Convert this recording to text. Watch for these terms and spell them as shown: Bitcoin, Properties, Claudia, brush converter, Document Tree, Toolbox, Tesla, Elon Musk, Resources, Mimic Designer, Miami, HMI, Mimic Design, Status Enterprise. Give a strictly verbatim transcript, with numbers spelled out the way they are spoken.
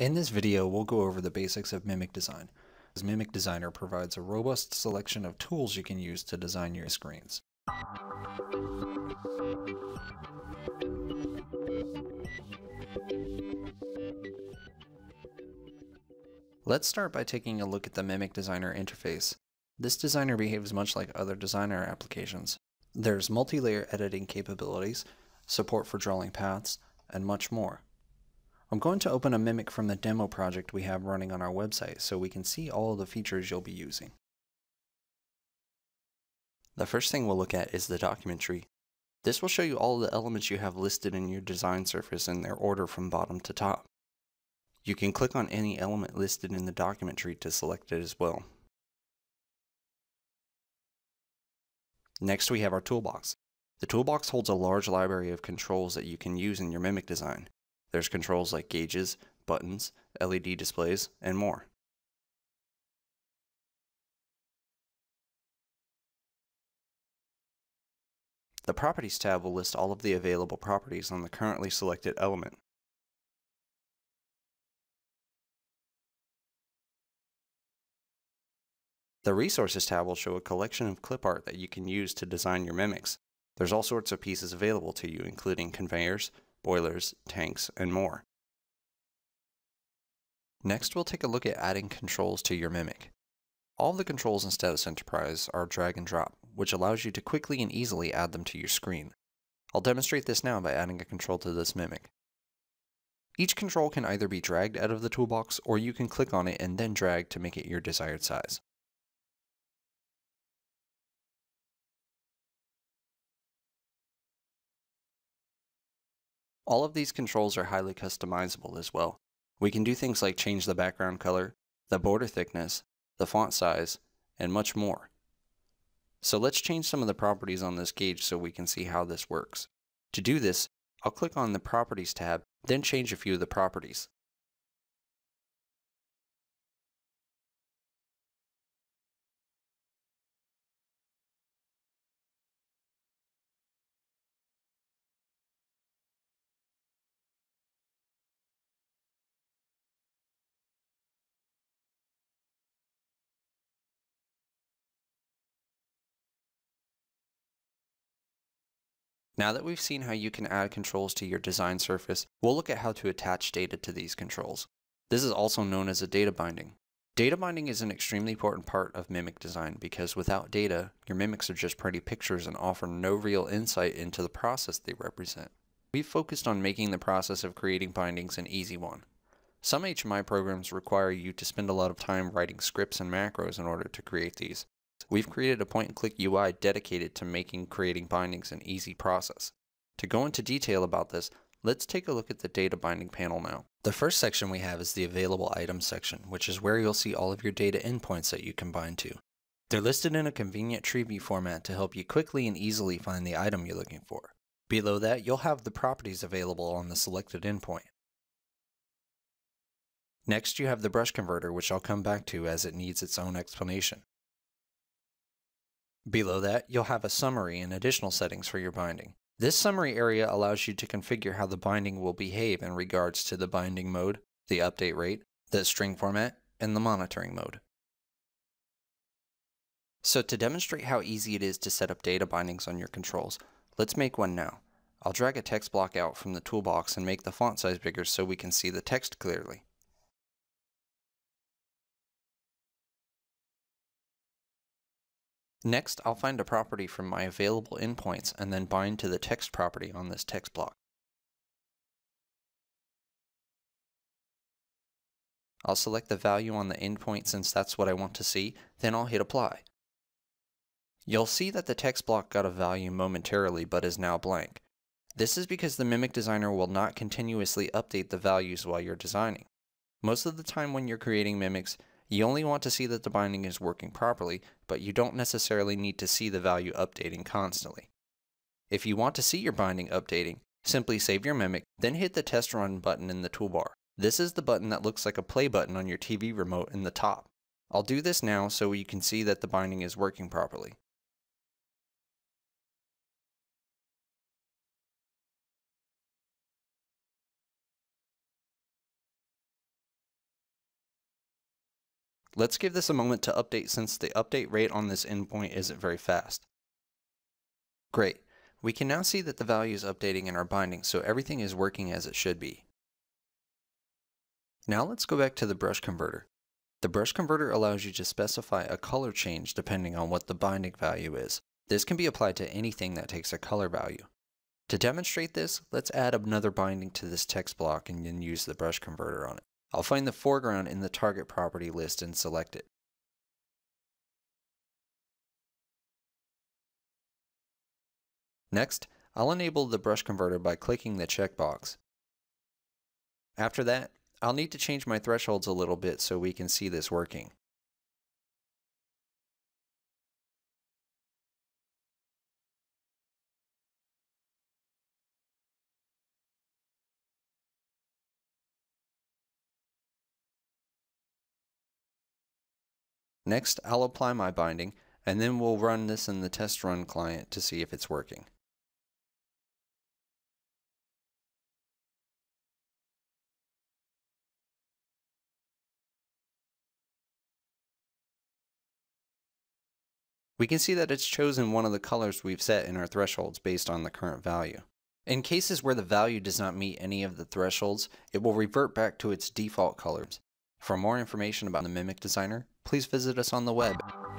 In this video, we'll go over the basics of Mimic Design, as Mimic Designer provides a robust selection of tools you can use to design your screens. Let's start by taking a look at the Mimic Designer interface. This designer behaves much like other designer applications. There's multi-layer editing capabilities, support for drawing paths, and much more. I'm going to open a Mimic from the demo project we have running on our website so we can see all of the features you'll be using. The first thing we'll look at is the Document Tree. This will show you all the elements you have listed in your design surface in their order from bottom to top. You can click on any element listed in the Document Tree to select it as well. Next we have our Toolbox. The Toolbox holds a large library of controls that you can use in your Mimic design. There's controls like gauges, buttons, L E D displays, and more. The Properties tab will list all of the available properties on the currently selected element. The Resources tab will show a collection of clip art that you can use to design your mimics. There's all sorts of pieces available to you, including conveyors, boilers, tanks, and more. Next, we'll take a look at adding controls to your Mimic. All the controls in Status Enterprise are drag and drop, which allows you to quickly and easily add them to your screen. I'll demonstrate this now by adding a control to this Mimic. Each control can either be dragged out of the toolbox, or you can click on it and then drag to make it your desired size. All of these controls are highly customizable as well. We can do things like change the background color, the border thickness, the font size, and much more. So let's change some of the properties on this gauge so we can see how this works. To do this, I'll click on the Properties tab, then change a few of the properties. Now that we've seen how you can add controls to your design surface, we'll look at how to attach data to these controls. This is also known as a data binding. Data binding is an extremely important part of Mimic design because without data, your mimics are just pretty pictures and offer no real insight into the process they represent. We've focused on making the process of creating bindings an easy one. Some H M I programs require you to spend a lot of time writing scripts and macros in order to create these. We've created a point-and-click U I dedicated to making creating bindings an easy process. To go into detail about this, let's take a look at the data binding panel now. The first section we have is the available items section, which is where you'll see all of your data endpoints that you can bind to. They're listed in a convenient tree view format to help you quickly and easily find the item you're looking for. Below that, you'll have the properties available on the selected endpoint. Next, you have the brush converter, which I'll come back to as it needs its own explanation. Below that, you'll have a summary and additional settings for your binding. This summary area allows you to configure how the binding will behave in regards to the binding mode, the update rate, the string format, and the monitoring mode. So to demonstrate how easy it is to set up data bindings on your controls, let's make one now. I'll drag a text block out from the toolbox and make the font size bigger so we can see the text clearly. Next, I'll find a property from my available endpoints and then bind to the text property on this text block. I'll select the value on the endpoint since that's what I want to see, then I'll hit apply. You'll see that the text block got a value momentarily but is now blank. This is because the Mimic Designer will not continuously update the values while you're designing. Most of the time when you're creating mimics, you only want to see that the binding is working properly, but you don't necessarily need to see the value updating constantly. If you want to see your binding updating, simply save your mimic, then hit the test run button in the toolbar. This is the button that looks like a play button on your T V remote in the top. I'll do this now so you can see that the binding is working properly. Let's give this a moment to update since the update rate on this endpoint isn't very fast. Great. We can now see that the value is updating in our binding, so everything is working as it should be. Now let's go back to the brush converter. The brush converter allows you to specify a color change depending on what the binding value is. This can be applied to anything that takes a color value. To demonstrate this, let's add another binding to this text block and then use the brush converter on it. I'll find the foreground in the target property list and select it. Next, I'll enable the brush converter by clicking the checkbox. After that, I'll need to change my thresholds a little bit so we can see this working. Next, I'll apply my binding, and then we'll run this in the test run client to see if it's working. We can see that it's chosen one of the colors we've set in our thresholds based on the current value. In cases where the value does not meet any of the thresholds, it will revert back to its default colors. For more information about the Mimic Designer, please visit us on the web.